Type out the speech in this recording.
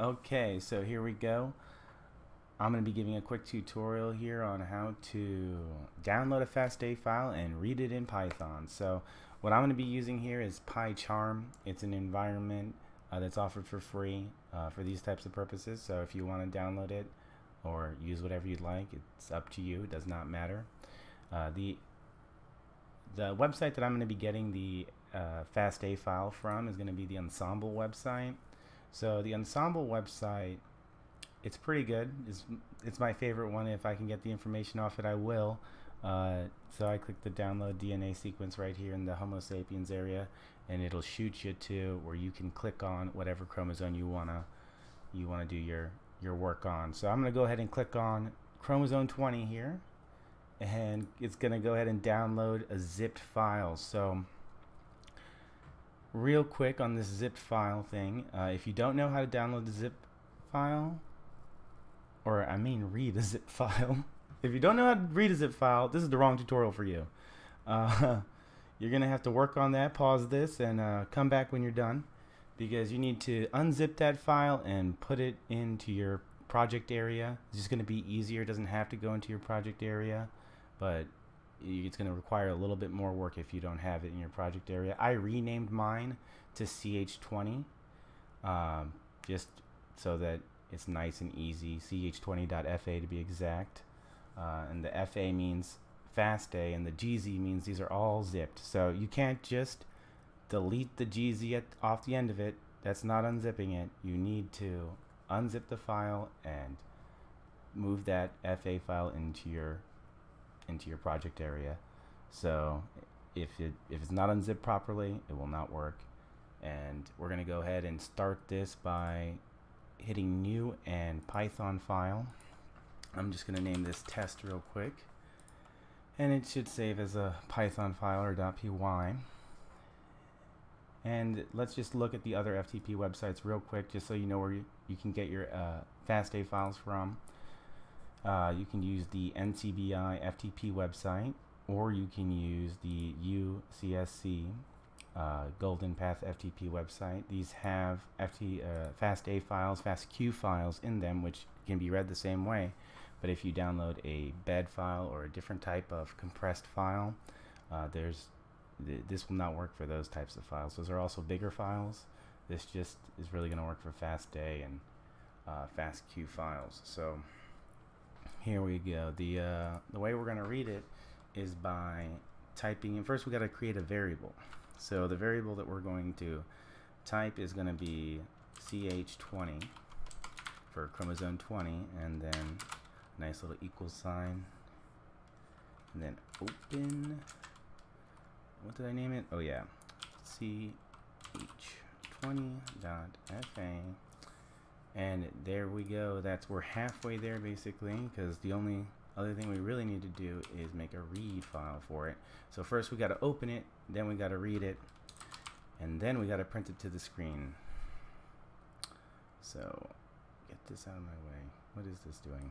Okay, so here we go. I'm going to be giving a quick tutorial here on how to download a FASTA file and read it in Python. So what I'm going to be using here is PyCharm. It's an environment that's offered for free for these types of purposes. So if you want to download it or use whatever you'd like, it's up to you. It does not matter. The website that I'm going to be getting the FASTA file from is going to be the Ensembl website. So the Ensembl website, it's pretty good. It's my favorite one. If I can get the information off it, I will. So I click the download DNA sequence right here in the Homo sapiens area, and it'll shoot you to where you can click on whatever chromosome you wanna do your work on. So I'm gonna go ahead and click on chromosome 20 here, and it's gonna go ahead and download a zipped file. So real quick on this zip file thing, if you don't know how to download the zip file, or I mean read a zip file, if you don't know how to read a zip file, this is the wrong tutorial for you. You're gonna have to work on that, pause this, and come back when you're done, because you need to unzip that file and put it into your project area. It's just gonna be easier. It doesn't have to go into your project area, but it's going to require a little bit more work if you don't have it in your project area. I renamed mine to CH20 just so that it's nice and easy. CH20.FA to be exact. And the FA means FASTA, and the GZ means these are all zipped. So you can't just delete the GZ off the end of it. That's not unzipping it. You need to unzip the file and move that FA file into your project area. So if it's not unzipped properly, it will not work. And we're gonna go ahead and start this by hitting new and Python file. I'm just gonna name this test real quick, and it should save as a Python file or .py. And let's just look at the other FTP websites real quick, just so you know where you can get your FASTA files from. You can use the NCBI FTP website, or you can use the UCSC Golden Path FTP website. These have FASTA files, FASTQ files in them, which can be read the same way. But if you download a BED file or a different type of compressed file, this will not work for those types of files. Those are also bigger files. This just is really going to work for FASTA and FASTQ files. So here we go. The way we're going to read it is by typing in. First, we got to create a variable. So the variable that we're going to type is going to be CH20 for chromosome 20, and then a nice little equal sign, and then open. What did I name it? Oh yeah, CH20.FA. And there we go. We're halfway there basically, because the only other thing we really need to do is make a read file for it. So first we got to open it, then we got to read it, and then we got to print it to the screen. So get this out of my way. What is this doing?